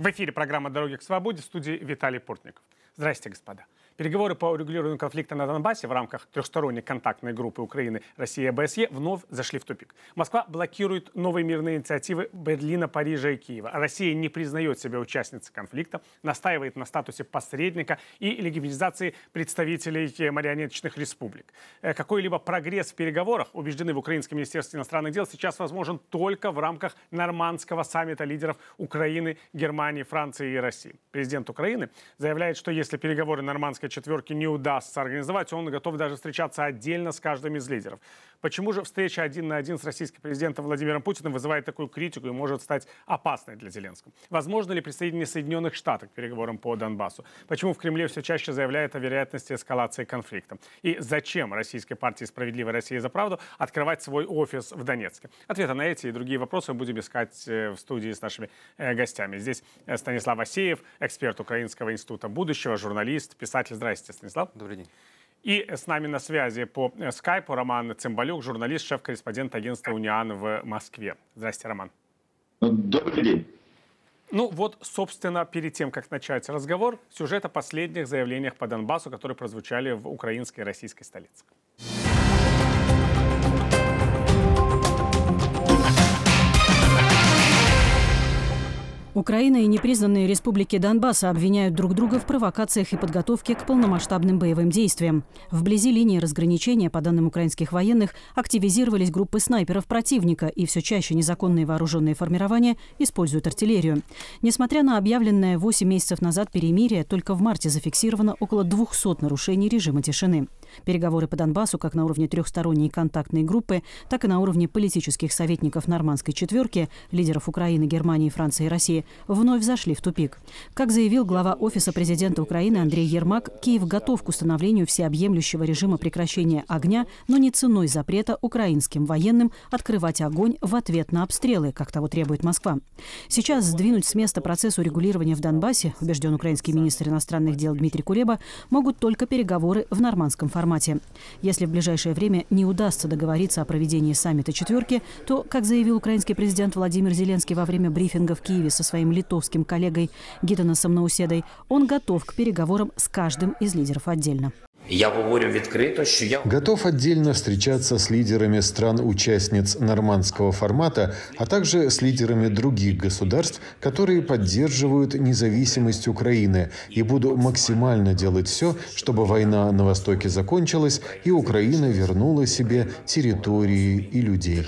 В эфире программа «Дороги к свободе», в студии Виталий Портников. Здравствуйте, господа. Переговоры по урегулированию конфликта на Донбассе в рамках трехсторонней контактной группы Украины, России и ОБСЕ вновь зашли в тупик. Москва блокирует новые мирные инициативы Берлина, Парижа и Киева. Россия не признает себя участницей конфликта, настаивает на статусе посредника и легитимизации представителей марионеточных республик. Какой-либо прогресс в переговорах, убеждены в Украинском министерстве иностранных дел, сейчас возможен только в рамках нормандского саммита лидеров Украины, Германии, Франции и России. Президент Украины заявляет, что если переговоры нормандской четверки не удастся организовать, он готов даже встречаться отдельно с каждым из лидеров. Почему же встреча один на один с российским президентом Владимиром Путиным вызывает такую критику и может стать опасной для Зеленского? Возможно ли присоединение Соединенных Штатов к переговорам по Донбассу? Почему в Кремле все чаще заявляют о вероятности эскалации конфликта? И зачем российской партии «Справедливая Россия за правду» открывать свой офис в Донецке? Ответы на эти и другие вопросы мы будем искать в студии с нашими гостями. Здесь Станислав Асеев, эксперт Украинского института будущего, журналист, писатель. Здравствуйте, Станислав. Добрый день. И с нами на связи по скайпу Роман Цимбалюк, журналист, шеф-корреспондент агентства «Униан» в Москве. Здравствуйте, Роман. Добрый день. Ну вот, собственно, перед тем, как начать разговор, сюжет о последних заявлениях по Донбассу, которые прозвучали в украинской и российской столице. Украина и непризнанные республики Донбасса обвиняют друг друга в провокациях и подготовке к полномасштабным боевым действиям. Вблизи линии разграничения, по данным украинских военных, активизировались группы снайперов противника, и все чаще незаконные вооруженные формирования используют артиллерию. Несмотря на объявленное 8 месяцев назад перемирие, только в марте зафиксировано около 200 нарушений режима тишины. Переговоры по Донбассу как на уровне трехсторонней контактной группы, так и на уровне политических советников нормандской четверки, лидеров Украины, Германии, Франции и России, вновь зашли в тупик. Как заявил глава Офиса президента Украины Андрей Ермак, Киев готов к установлению всеобъемлющего режима прекращения огня, но не ценой запрета украинским военным открывать огонь в ответ на обстрелы, как того требует Москва. Сейчас сдвинуть с места процесс урегулирования в Донбассе, убежден украинский министр иностранных дел Дмитрий Кулеба, могут только переговоры в нормандском формате. Если в ближайшее время не удастся договориться о проведении саммита четверки, то, как заявил украинский президент Владимир Зеленский во время брифинга в Киеве со своим литовским коллегой Гитанасом Науседой, он готов к переговорам с каждым из лидеров отдельно. Я говорю открыто, что я готов отдельно встречаться с лидерами стран-участниц нормандского формата, а также с лидерами других государств, которые поддерживают независимость Украины. И буду максимально делать все, чтобы война на Востоке закончилась и Украина вернула себе территории и людей.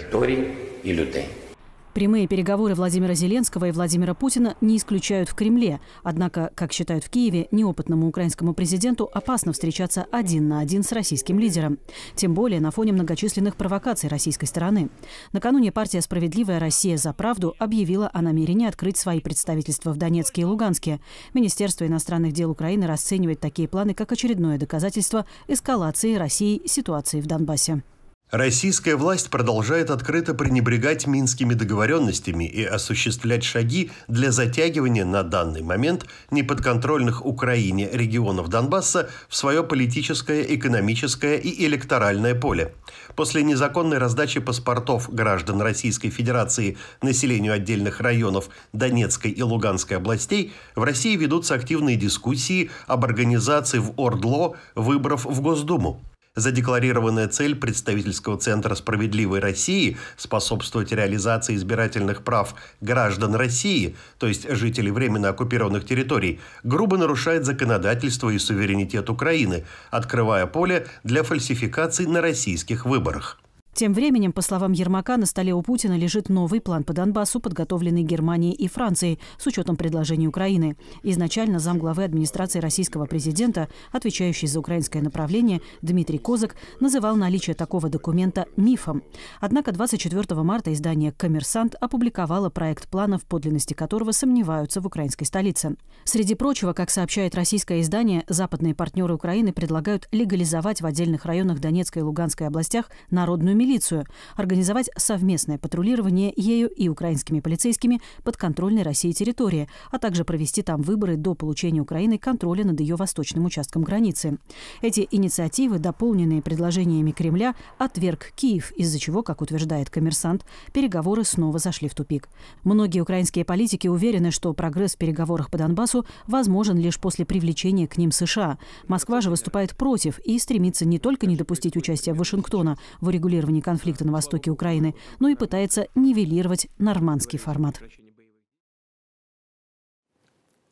Прямые переговоры Владимира Зеленского и Владимира Путина не исключают в Кремле. Однако, как считают в Киеве, неопытному украинскому президенту опасно встречаться один на один с российским лидером. Тем более на фоне многочисленных провокаций российской стороны. Накануне партия «Справедливая Россия за правду» объявила о намерении открыть свои представительства в Донецке и Луганске. Министерство иностранных дел Украины расценивает такие планы как очередное доказательство эскалации России ситуации в Донбассе. Российская власть продолжает открыто пренебрегать минскими договоренностями и осуществлять шаги для затягивания на данный момент неподконтрольных Украине регионов Донбасса в свое политическое, экономическое и электоральное поле. После незаконной раздачи паспортов граждан Российской Федерации населению отдельных районов Донецкой и Луганской областей в России ведутся активные дискуссии об организации в ОРДЛО выборов в Госдуму. Задекларированная цель представительского центра «Справедливой России» способствовать реализации избирательных прав граждан России, то есть жителей временно оккупированных территорий, грубо нарушает законодательство и суверенитет Украины, открывая поле для фальсификаций на российских выборах. Тем временем, по словам Ермака, на столе у Путина лежит новый план по Донбассу, подготовленный Германией и Францией, с учетом предложений Украины. Изначально замглавы администрации российского президента, отвечающий за украинское направление, Дмитрий Козак, называл наличие такого документа мифом. Однако 24 марта издание «Коммерсант» опубликовало проект плана, в подлинности которого сомневаются в украинской столице. Среди прочего, как сообщает российское издание, западные партнеры Украины предлагают легализовать в отдельных районах Донецкой и Луганской областях народную милицию, милицию, организовать совместное патрулирование ею и украинскими полицейскими подконтрольной России территории, а также провести там выборы до получения Украины контроля над ее восточным участком границы. Эти инициативы, дополненные предложениями Кремля, отверг Киев, из-за чего, как утверждает «Коммерсант», переговоры снова зашли в тупик. Многие украинские политики уверены, что прогресс в переговорах по Донбассу возможен лишь после привлечения к ним США. Москва же выступает против и стремится не только не допустить участия Вашингтона в урегулировании конфликта на востоке Украины, но и пытается нивелировать нормандский формат.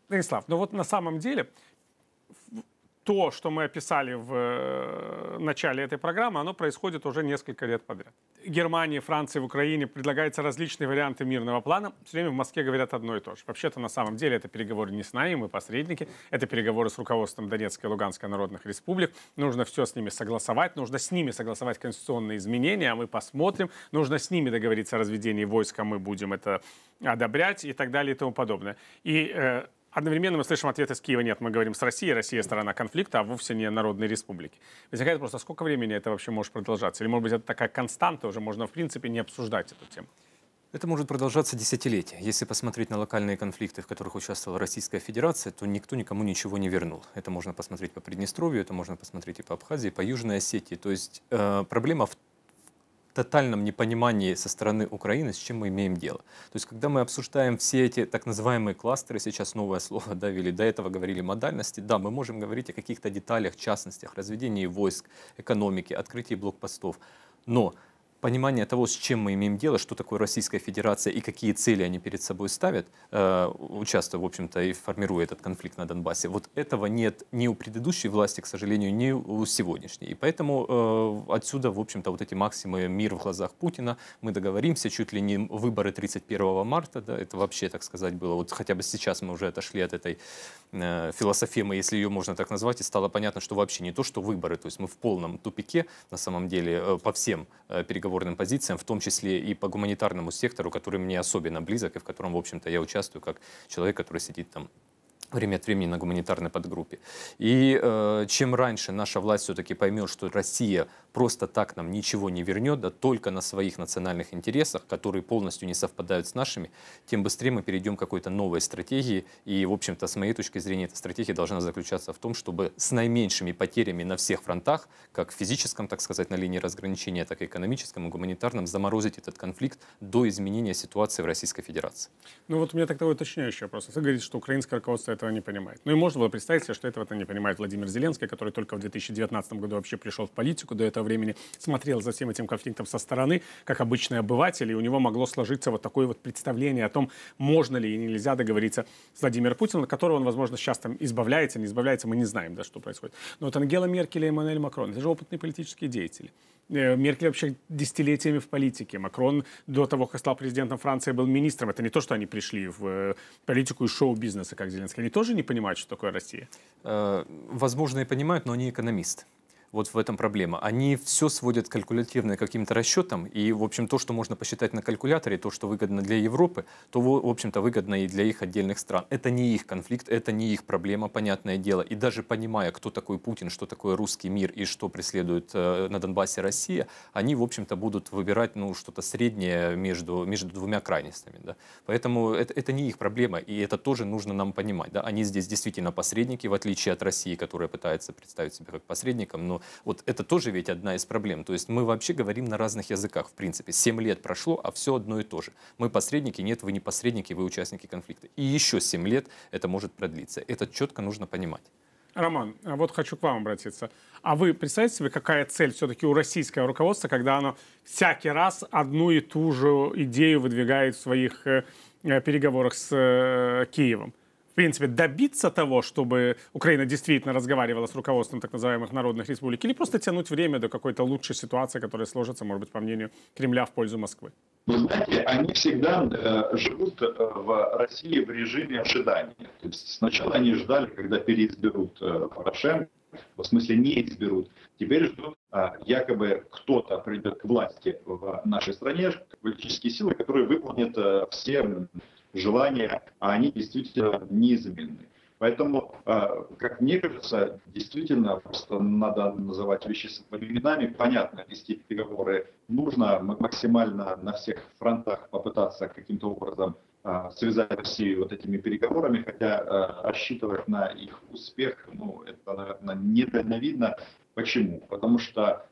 Станислав, ну вот на самом деле то, что мы описали в начале этой программы, оно происходит уже несколько лет подряд. Германии, Франции, в Украине предлагаются различные варианты мирного плана. Все время в Москве говорят одно и то же. Вообще-то на самом деле это переговоры не с нами, мы посредники. Это переговоры с руководством Донецкой и Луганской народных республик. Нужно все с ними согласовать. Нужно с ними согласовать конституционные изменения, а мы посмотрим. Нужно с ними договориться о разведении войск, а мы будем это одобрять и так далее и тому подобное. И одновременно мы слышим ответ из Киева: нет, мы говорим с Россией, Россия сторона конфликта, а вовсе не народные республики. Возникает просто, сколько времени это вообще может продолжаться? Или, может быть, это такая константа, уже можно, в принципе, не обсуждать эту тему? Это может продолжаться десятилетия. Если посмотреть на локальные конфликты, в которых участвовала Российская Федерация, то никто никому ничего не вернул. Это можно посмотреть по Приднестровью, это можно посмотреть и по Абхазии, и по Южной Осетии. То есть проблема в тотальном непонимании со стороны Украины, с чем мы имеем дело. То есть, когда мы обсуждаем все эти так называемые кластеры, сейчас новое слово довели, до этого говорили модальности, да, мы можем говорить о каких-то деталях, частностях, разведении войск, экономике, открытии блокпостов, но понимание того, с чем мы имеем дело, что такое Российская Федерация и какие цели они перед собой ставят, участвуя, в общем-то, и формируя этот конфликт на Донбассе, вот этого нет ни у предыдущей власти, к сожалению, ни у сегодняшней. И поэтому отсюда, в общем-то, вот эти максимы «мир в глазах Путина», мы договоримся, чуть ли не выборы 31 марта, да, это вообще, так сказать, было, вот хотя бы сейчас мы уже отошли от этой философемы, если ее можно так назвать, и стало понятно, что вообще не то, что выборы, то есть мы в полном тупике, на самом деле, по всем переговорам, позициям, в том числе и по гуманитарному сектору, который мне особенно близок и в котором, в общем-то, я участвую как человек, который сидит там время от времени на гуманитарной подгруппе. И чем раньше наша власть все-таки поймет, что Россия просто так нам ничего не вернет, да только на своих национальных интересах, которые полностью не совпадают с нашими, тем быстрее мы перейдем к какой-то новой стратегии. И, в общем-то, с моей точки зрения, эта стратегия должна заключаться в том, чтобы с наименьшими потерями на всех фронтах, как физическом, так сказать, на линии разграничения, так и экономическом и гуманитарном, заморозить этот конфликт до изменения ситуации в Российской Федерации. Ну вот у меня такой уточняющий вопрос. Вы говорите, что украинское руководство этого не понимает. Ну и можно было представить себе, что этого-то не понимает Владимир Зеленский, который только в 2019 году вообще пришел в политику, до этого времени смотрел за всем этим конфликтом со стороны, как обычный обыватель, и у него могло сложиться вот такое вот представление о том, можно ли и нельзя договориться с Владимиром Путиным, от которого он, возможно, сейчас там избавляется, не избавляется, мы не знаем, да, что происходит. Но вот Ангела Меркель и Эммануэль Макрон, это же опытные политические деятели. Меркель вообще десятилетиями в политике. Макрон до того, как стал президентом Франции, был министром. Это не то, что они пришли в политику и шоу-бизнеса, как Зеленский. Они тоже не понимают, что такое Россия? Возможно, и понимают, но они экономисты. Вот в этом проблема. Они все сводят калькулятивно к каким-то расчетам, и, в общем, то, что можно посчитать на калькуляторе, то, что выгодно для Европы, то, в общем-то, выгодно и для их отдельных стран. Это не их конфликт, это не их проблема, понятное дело. И даже понимая, кто такой Путин, что такое русский мир и что преследует на Донбассе Россия, они, в общем-то, будут выбирать, ну, что-то среднее между двумя крайностями. Да? Поэтому это не их проблема, и это тоже нужно нам понимать. Да? Они здесь действительно посредники, в отличие от России, которая пытается представить себя как посредником, но вот это тоже ведь одна из проблем. То есть мы вообще говорим на разных языках, в принципе. 7 лет прошло, а все одно и то же. Мы посредники, нет, вы не посредники, вы участники конфликта. И еще 7 лет это может продлиться. Это четко нужно понимать. Роман, вот хочу к вам обратиться. А вы представляете себе, какая цель все-таки у российского руководства, когда оно всякий раз одну и ту же идею выдвигает в своих переговорах с Киевом? В принципе, добиться того, чтобы Украина действительно разговаривала с руководством так называемых народных республик, или просто тянуть время до какой-то лучшей ситуации, которая сложится, может быть, по мнению Кремля, в пользу Москвы? Вы знаете, они всегда живут в России в режиме ожидания. То есть сначала они ждали, когда переизберут Порошенко, в смысле не изберут. Теперь ждут, якобы кто-то придет к власти в нашей стране, политические силы, которые выполнят все желания, а они действительно неизменны. Поэтому, как мне кажется, действительно просто надо называть вещи своими именами. Понятно, вести переговоры нужно, максимально на всех фронтах попытаться каким-то образом связать Россию вот этими переговорами, хотя рассчитывать на их успех, ну, это, наверное, недальновидно. Почему? Потому что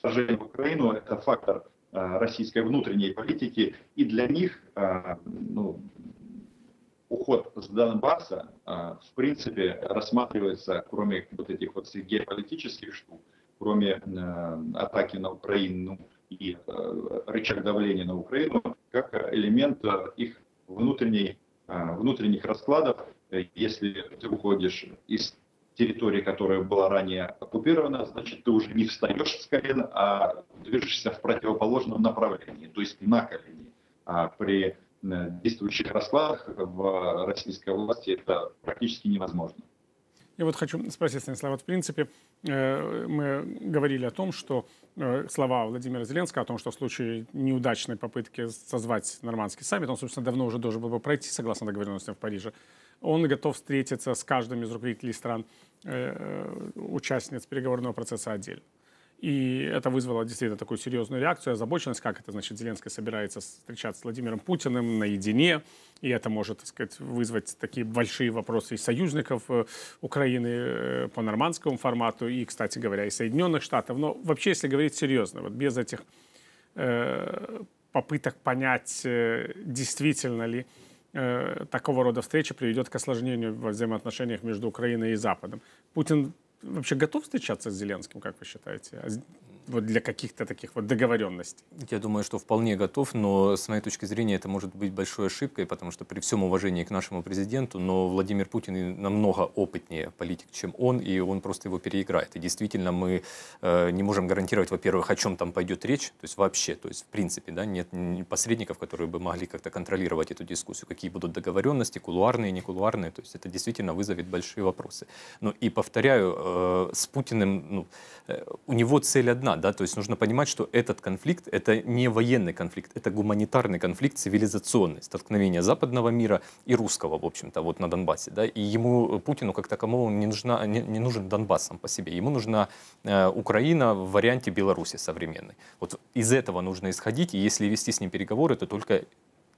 вторжение в Украину – это фактор российской внутренней политики, и для них уход с Донбасса, в принципе, рассматривается, кроме вот этих вот геополитических штук, кроме атаки на Украину и рычаг давления на Украину, как элемент их внутренних раскладов. Если ты уходишь из территории, которая была ранее оккупирована, значит, ты уже не встаешь с колен, а движешься в противоположном направлении, то есть на колени. А при действующих раскладах в российской власти это практически невозможно. Я вот хочу спросить, Станислав, вот в принципе мы говорили о том, что слова Владимира Зеленского о том, что в случае неудачной попытки созвать нормандский саммит, он, собственно, давно уже должен был бы пройти, согласно договоренностям в Париже, он готов встретиться с каждым из руководителей стран, участниц переговорного процесса отдельно. И это вызвало действительно такую серьезную реакцию, озабоченность, как это, значит, Зеленский собирается встречаться с Владимиром Путиным наедине, и это может, так сказать, вызвать такие большие вопросы и союзников Украины по нормандскому формату, и, кстати говоря, и Соединенных Штатов. Но вообще, если говорить серьезно, вот без этих попыток понять, действительно ли такого рода встреча приведет к осложнению во взаимоотношениях между Украиной и Западом, Путин вообще готов встречаться с Зеленским, как вы считаете, вот для каких-то таких вот договоренностей? Я думаю, что вполне готов, но с моей точки зрения это может быть большой ошибкой, потому что при всем уважении к нашему президенту, но Владимир Путин намного опытнее политик, чем он, и он просто его переиграет. И действительно мы не можем гарантировать, во-первых, о чем там пойдет речь, то есть вообще, то есть в принципе, да, нет посредников, которые бы могли как-то контролировать эту дискуссию, какие будут договоренности, кулуарные, не кулуарные, то есть это действительно вызовет большие вопросы. Но и повторяю, с Путиным, у него цель одна. Да, то есть нужно понимать, что этот конфликт – это не военный конфликт, это гуманитарный конфликт, цивилизационный, столкновение западного мира и русского, в общем-то, вот на Донбассе. Да, и ему, Путину, как таковому, не нужен Донбасс сам по себе, ему нужна Украина в варианте Беларуси современной. Вот из этого нужно исходить, и если вести с ним переговоры, то только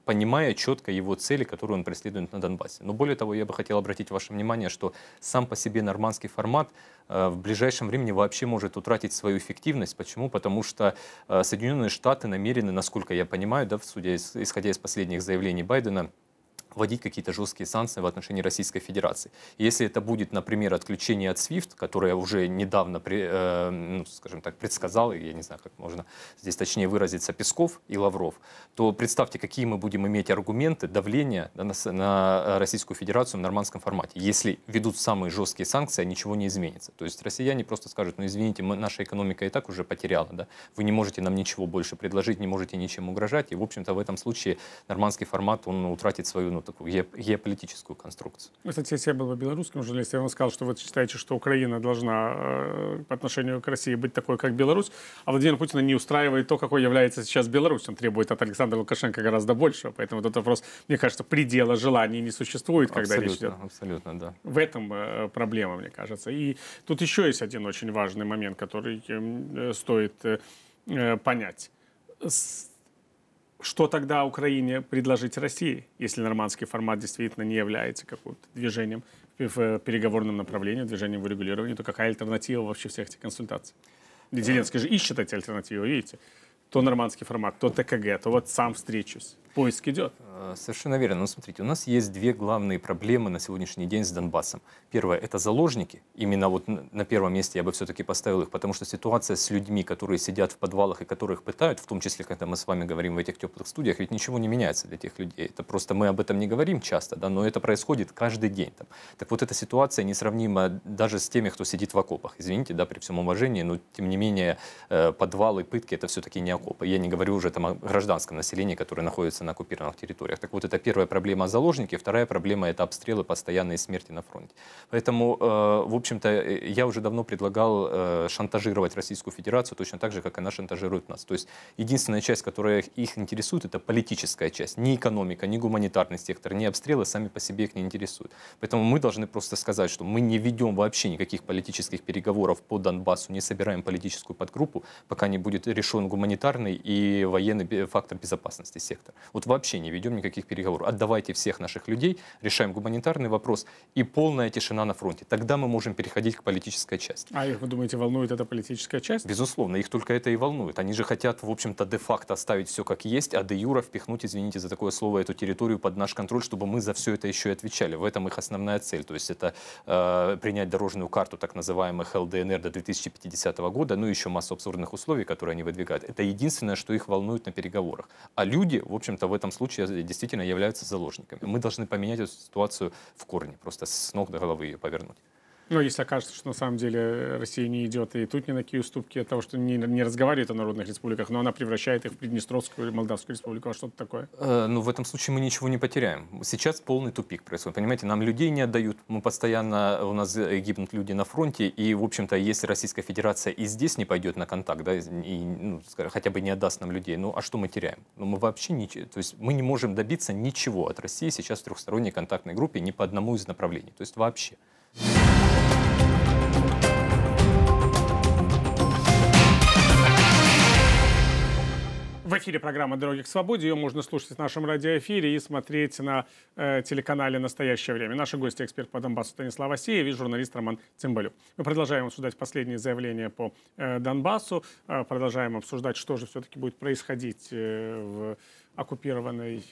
понимая четко его цели, которые он преследует на Донбассе. Но более того, я бы хотел обратить ваше внимание, что сам по себе нормандский формат в ближайшем времени вообще может утратить свою эффективность. Почему? Потому что Соединенные Штаты намерены, насколько я понимаю, да, исходя из последних заявлений Байдена, вводить какие-то жесткие санкции в отношении Российской Федерации. Если это будет, например, отключение от SWIFT, которое уже недавно, скажем так, предсказал, я не знаю, как можно здесь точнее выразиться, Песков и Лавров, то представьте, какие мы будем иметь аргументы давления на Российскую Федерацию в нормандском формате. Если ведут самые жесткие санкции, ничего не изменится. То есть россияне просто скажут, ну извините, наша экономика и так уже потеряла, да? Вы не можете нам ничего больше предложить, не можете ничем угрожать, и, в общем-то, в этом случае нормандский формат, он утратит свою, такую геополитическую конструкцию. Кстати, если я был бы белорусским журналистом, я вам сказал, что вы считаете, что Украина должна по отношению к России быть такой, как Беларусь, а Владимир Путин не устраивает то, какой является сейчас Беларусь. Он требует от Александра Лукашенко гораздо больше. Поэтому этот вопрос, мне кажется, предела желаний не существует, когда речь идет. Абсолютно, да. В этом проблема, мне кажется. И тут еще есть один очень важный момент, который стоит понять. Что тогда Украине предложить России, если нормандский формат действительно не является каким-то движением в переговорном направлении, движением в урегулировании, то какая альтернатива вообще всех этих консультаций? Зеленский же ищет эти альтернативы, видите? То нормандский формат, то ТКГ, то вот сам встречусь. Поиск идет. Совершенно верно. Но смотрите, у нас есть две главные проблемы на сегодняшний день с Донбассом. Первое – это заложники. Именно вот на первом месте я бы все-таки поставил их, потому что ситуация с людьми, которые сидят в подвалах и которых пытают, в том числе, когда мы с вами говорим в этих теплых студиях, ведь ничего не меняется для этих людей. Это просто мы об этом не говорим часто, да, но это происходит каждый день. Там. Так вот, эта ситуация несравнима даже с теми, кто сидит в окопах. Извините, да, при всем уважении, но тем не менее подвалы, пытки – это все-таки не окопы. окопы. Я не говорю уже там о гражданском населении, которое находится на оккупированных территориях. Так вот, это первая проблема — заложники, вторая проблема — это обстрелы, постоянные смерти на фронте. Поэтому, в общем-то, я уже давно предлагал шантажировать Российскую Федерацию точно так же, как она шантажирует нас. То есть единственная часть, которая их интересует, это политическая часть. Ни экономика, ни гуманитарный сектор, ни обстрелы сами по себе их не интересуют. Поэтому мы должны просто сказать, что мы не ведем вообще никаких политических переговоров по Донбассу, не собираем политическую подгруппу, пока не будет решен гуманитарный и военный фактор безопасности сектора. Вот вообще не ведем никаких переговоров. Отдавайте всех наших людей, решаем гуманитарный вопрос и полная тишина на фронте. Тогда мы можем переходить к политической части. А их, вы думаете, волнует эта политическая часть? Безусловно, их только это и волнует. Они же хотят, в общем-то, де-факто оставить все как есть, а де-юра впихнуть, извините за такое слово, эту территорию под наш контроль, чтобы мы за все это еще и отвечали. В этом их основная цель. То есть это принять дорожную карту так называемых ЛДНР до 2050 года, ну еще массу абсурдных условий, которые они выдвигают. Это единственное, что их волнует на переговорах. А люди, в общем-то, в этом случае действительно являются заложниками. Мы должны поменять эту ситуацию в корне, просто с ног до головы ее повернуть. Но если окажется, что на самом деле Россия не идет и тут ни на какие уступки от того, что не разговаривает о народных республиках, но она превращает их в Приднестровскую или Молдавскую республику, а что-то такое? Ну, в этом случае мы ничего не потеряем. Сейчас полный тупик происходит, понимаете, нам людей не отдают, мы постоянно, у нас гибнут люди на фронте, и, в общем-то, если Российская Федерация и здесь не пойдет на контакт, да, и, ну, скажем, хотя бы не отдаст нам людей, ну, а что мы теряем? Ну, мы вообще ничего, то есть мы не можем добиться ничего от России сейчас в трехсторонней контактной группе ни по одному из направлений, то есть вообще. В эфире программа «Дороги к свободе». Ее можно слушать в нашем радиоэфире и смотреть на телеканале «Настоящее время». Наши гости — эксперт по Донбассу Станислав Асеев и журналист Роман Цимбалюк. Мы продолжаем обсуждать последние заявления по Донбассу, продолжаем обсуждать, что же все-таки будет происходить в оккупированной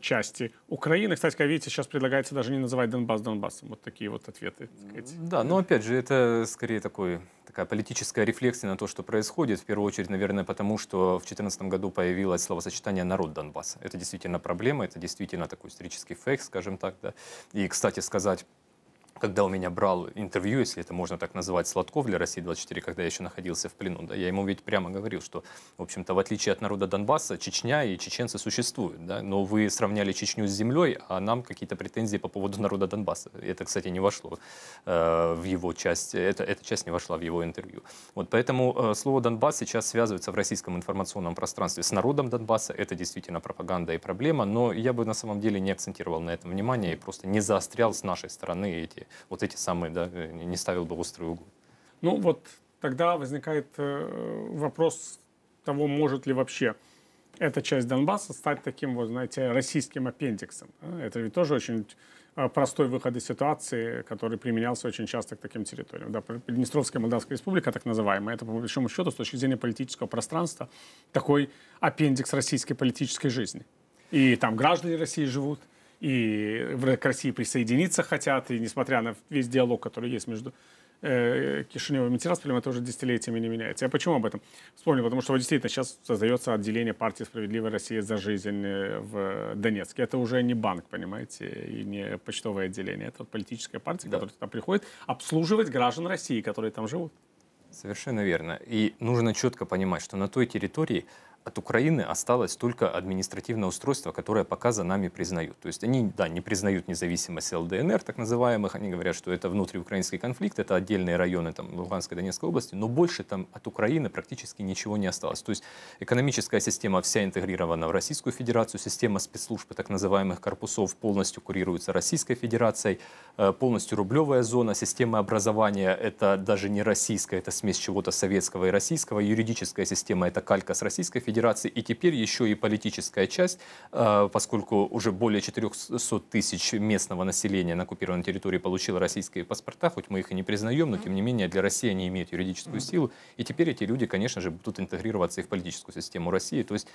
части Украины. Кстати, как видите, сейчас предлагается даже не называть Донбасс Донбассом. Вот такие вот ответы, так сказать. Да, но опять же, это скорее такая политическая рефлексия на то, что происходит. В первую очередь, наверное, потому что в 2014 году появилось словосочетание «народ Донбасса». Это действительно проблема, это действительно такой исторический фейк, скажем так. Да. И, кстати сказать, когда у меня брал интервью, если это можно так назвать, Сладков для России-24, когда я еще находился в плену, да, я ему ведь прямо говорил, что, в общем-то, в отличие от народа Донбасса, Чечня и чеченцы существуют, да, но вы сравняли Чечню с землей, а нам какие-то претензии по поводу народа Донбасса. Это, кстати, не вошло в его часть, эта часть не вошла в его интервью. Вот, поэтому слово «Донбасс» сейчас связывается в российском информационном пространстве с народом Донбасса, это действительно пропаганда и проблема, но я бы на самом деле не акцентировал на этом внимание и просто не заострял с нашей стороны эти самые, да, не ставил бы в острый угол. Ну вот тогда возникает вопрос того, может ли вообще эта часть Донбасса стать таким, вот, знаете, российским аппендиксом. Это ведь тоже очень простой выход из ситуации, который применялся очень часто к таким территориям. Да, Приднестровская Молдавская республика, так называемая, это, по большому счету, с точки зрения политического пространства, такой аппендикс российской политической жизни. И там граждане России живут, и к России присоединиться хотят, и несмотря на весь диалог, который есть между Кишиневым и Тирасполем, это уже десятилетиями не меняется. Я почему об этом вспомнил? Потому что действительно сейчас создается отделение партии «Справедливая Россия за жизнь» в Донецке. Это уже не банк, понимаете, и не почтовое отделение. Это политическая партия, которая туда приходит обслуживать граждан России, которые там живут. Совершенно верно. И нужно четко понимать, что на той территории от Украины осталось только административное устройство, которое пока за нами признают. То есть они, да, не признают независимость ЛДНР, так называемых, они говорят, что это внутриукраинский конфликт, это отдельные районы там, Луганской и Донецкой области, но больше там от Украины практически ничего не осталось. То есть экономическая система вся интегрирована в Российскую Федерацию, система спецслужб, так называемых корпусов, полностью курируется Российской Федерацией, полностью рублевая зона, система образования, это даже не российская, это смесь чего-то советского и российского, юридическая система, это калька с Российской Федерацией, и теперь еще и политическая часть, поскольку уже более 400 тысяч местного населения на оккупированной территории получило российские паспорта, хоть мы их и не признаем, но тем не менее для России они имеют юридическую силу, и теперь эти люди, конечно же, будут интегрироваться и в политическую систему России. То есть,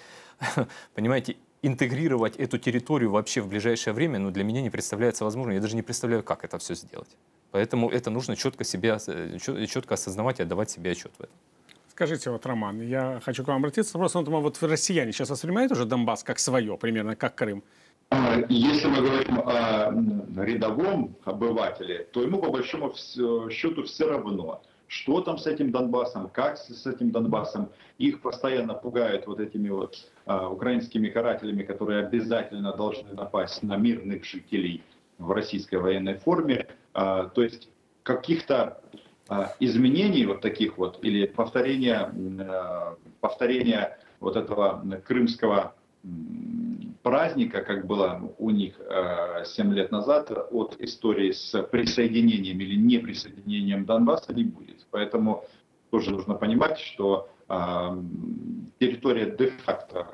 понимаете, интегрировать эту территорию вообще в ближайшее время, ну, для меня не представляется возможным, я даже не представляю, как это все сделать. Поэтому это нужно четко осознавать и отдавать себе отчет в этом. Скажите, вот, Роман, я хочу к вам обратиться. Просто, ну, вот россияне сейчас воспринимают уже Донбасс как свое, примерно как Крым? Если мы говорим о рядовом обывателе, то ему по большому счету все равно, что там с этим Донбассом, как с этим Донбассом. Их постоянно пугают вот этими вот украинскими карателями, которые обязательно должны напасть на мирных жителей в российской военной форме. То есть каких-то изменений вот таких вот, или повторения вот этого крымского праздника, как было у них 7 лет назад, от истории с присоединением или неприсоединением Донбасса не будет. Поэтому тоже нужно понимать, что территория де-факто,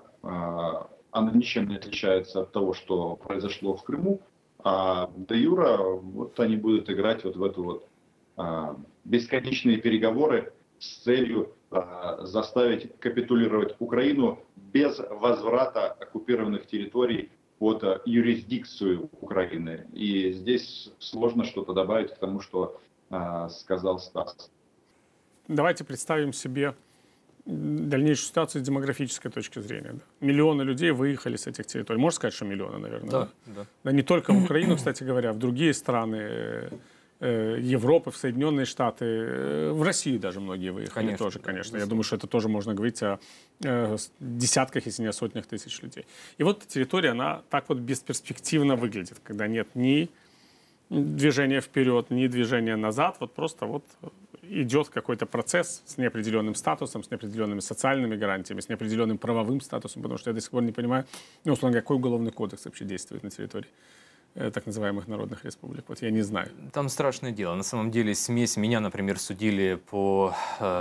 она ничем не отличается от того, что произошло в Крыму, а де-юра, вот они будут играть вот в эту вот бесконечные переговоры с целью заставить капитулировать Украину без возврата оккупированных территорий под юрисдикцию Украины. И здесь сложно что-то добавить к тому, что сказал Стас. Давайте представим себе дальнейшую ситуацию с демографической точки зрения. Миллионы людей выехали с этих территорий. Можно сказать, что миллионы, наверное? Да. Да, не только в Украину, кстати говоря, в другие страны Европы, в Соединенные Штаты, в Россию даже многие выехали, конечно, тоже, конечно. Я думаю, что это тоже можно говорить о десятках, если не о сотнях тысяч людей. И вот территория, она так вот бесперспективно выглядит, когда нет ни движения вперед, ни движения назад, вот просто вот идет какой-то процесс с неопределенным статусом, с неопределенными социальными гарантиями, с неопределенным правовым статусом, потому что я до сих пор не понимаю, ну, условно, какой уголовный кодекс вообще действует на территории так называемых народных республик. Вот я не знаю. Там страшное дело. На самом деле смесь, меня, например, судили по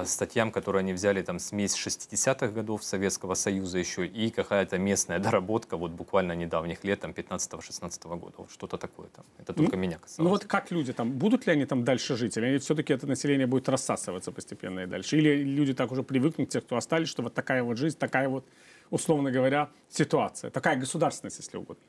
статьям, которые они взяли, там смесь 60-х годов Советского Союза еще и какая-то местная доработка вот буквально недавних лет, там 15-16 года. Вот что-то такое там. Это только меня касалось. Ну вот как люди там, будут ли они там дальше жить? Или они все-таки, это население будет рассасываться постепенно и дальше? Или люди так уже привыкнут, те, кто остались, что вот такая вот жизнь, такая вот, условно говоря, ситуация, такая государственность, если угодно?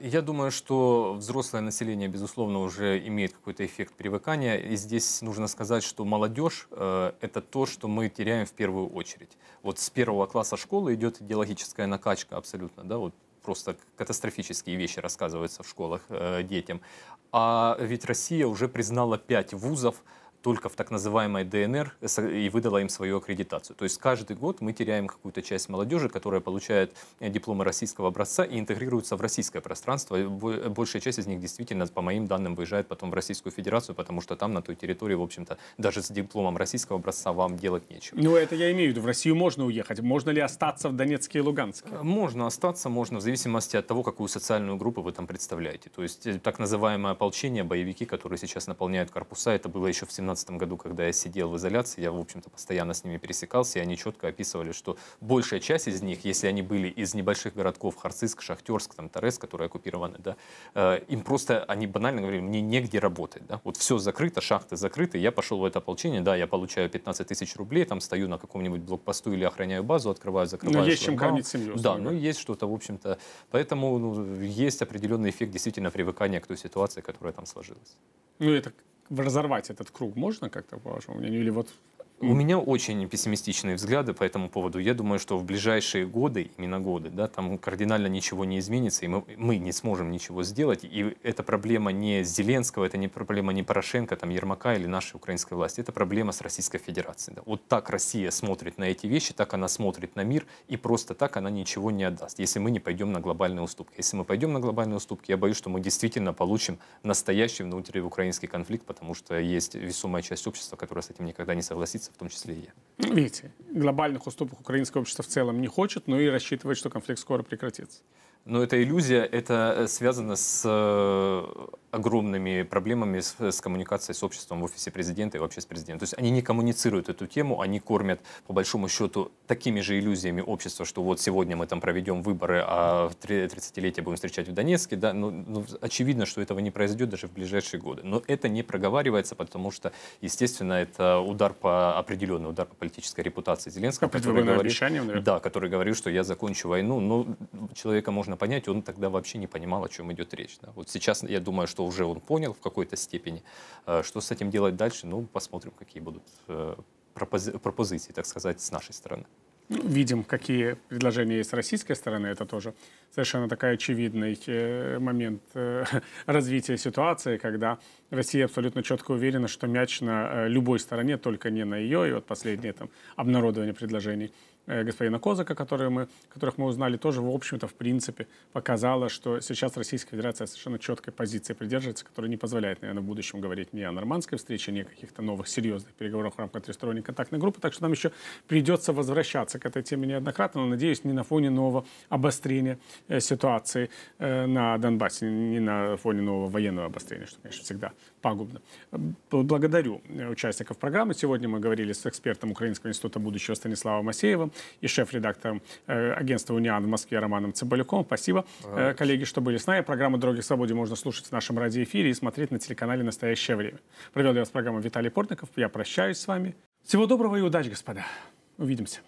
Я думаю, что взрослое население, безусловно, уже имеет какой-то эффект привыкания. И здесь нужно сказать, что молодежь – это то, что мы теряем в первую очередь. Вот с первого класса школы идет идеологическая накачка абсолютно, да, вот просто катастрофические вещи рассказываются в школах детям. А ведь Россия уже признала 5 вузов только в так называемой ДНР и выдала им свою аккредитацию. То есть каждый год мы теряем какую-то часть молодежи, которая получает дипломы российского образца и интегрируется в российское пространство. Большая часть из них действительно, по моим данным, выезжает потом в Российскую Федерацию, потому что там на той территории, в общем-то, даже с дипломом российского образца вам делать нечего. Ну, это я имею в виду. В Россию можно уехать. Можно ли остаться в Донецке и Луганске? Можно остаться, можно, в зависимости от того, какую социальную группу вы там представляете. То есть так называемое ополчение, боевики, которые сейчас наполняют корпуса, это было еще в 17 году, когда я сидел в изоляции, я, в общем-то, постоянно с ними пересекался, и они четко описывали, что большая часть из них, если они были из небольших городков, Харциск, Шахтерск, там, Торез, которые оккупированы, да, им просто, они банально говорили, мне негде работать, да, вот все закрыто, шахты закрыты, я пошел в это ополчение, да, я получаю 15 тысяч рублей, там, стою на каком-нибудь блокпосту или охраняю базу, открываю, закрываю. Но есть чем кормить семью. Да, ну, есть что-то, в общем-то, поэтому ну, есть определенный эффект действительно привыкания к той ситуации, которая там сложилась. Ну, это... Разорвать этот круг можно как-то, по вашему мнению, или вот... У меня очень пессимистичные взгляды по этому поводу. Я думаю, что в ближайшие годы, именно годы, да, там кардинально ничего не изменится, и мы не сможем ничего сделать. И эта проблема не Зеленского, это не проблема не Порошенко, там, Ермака или нашей украинской власти. Это проблема с Российской Федерацией. Да. Вот так Россия смотрит на эти вещи, так она смотрит на мир, и просто так она ничего не отдаст, если мы не пойдем на глобальные уступки. Если мы пойдем на глобальные уступки, я боюсь, что мы действительно получим настоящий внутриукраинский конфликт, потому что есть весомая часть общества, которая с этим никогда не согласится, в том числе и я. Видите, глобальных уступок украинское общество в целом не хочет, но и рассчитывает, что конфликт скоро прекратится. Но эта иллюзия, это связано с огромными проблемами с коммуникацией с обществом в офисе президента и вообще с президентом. То есть они не коммуницируют эту тему, они кормят, по большому счету, такими же иллюзиями общества, что вот сегодня мы там проведем выборы, а 30-летие будем встречать в Донецке. Да? Ну, очевидно, что этого не произойдет даже в ближайшие годы. Но это не проговаривается, потому что, естественно, это удар по определенный удар по политической репутации Зеленского, который говорит, что я закончу войну. Но человека можно понять, он тогда вообще не понимал, о чем идет речь. Да? Вот сейчас, я думаю, что уже он понял в какой-то степени, что с этим делать дальше. Ну, посмотрим, какие будут пропозиции, так сказать, с нашей стороны. Видим, какие предложения есть с российской стороны. Это тоже совершенно такой очевидный момент развития ситуации, когда Россия абсолютно четко уверена, что мяч на любой стороне, только не на ее. И вот последнее там обнародование предложений господина Козака, которых мы узнали, тоже, в общем-то, в принципе, показало, что сейчас Российская Федерация совершенно четкой позиции придерживается, которая не позволяет, наверное, в будущем говорить ни о нормандской встрече, ни о каких-то новых серьезных переговорах в рамках тристоронней контактной группы. Так что нам еще придется возвращаться к этой теме неоднократно, но, надеюсь, не на фоне нового обострения ситуации на Донбассе, не на фоне нового военного обострения, что, конечно, всегда пагубно. Благодарю участников программы. Сегодня мы говорили с экспертом Украинского института будущего Станиславом Асеевым и шеф-редактором агентства «Униан» в Москве Романом Цимбалюком. Спасибо, коллеги, что были с нами. Программу «Дороги к свободе» можно слушать в нашем радиоэфире и смотреть на телеканале «Настоящее время». Провел для вас программу Виталий Портников. Я прощаюсь с вами. Всего доброго и удачи, господа. Увидимся.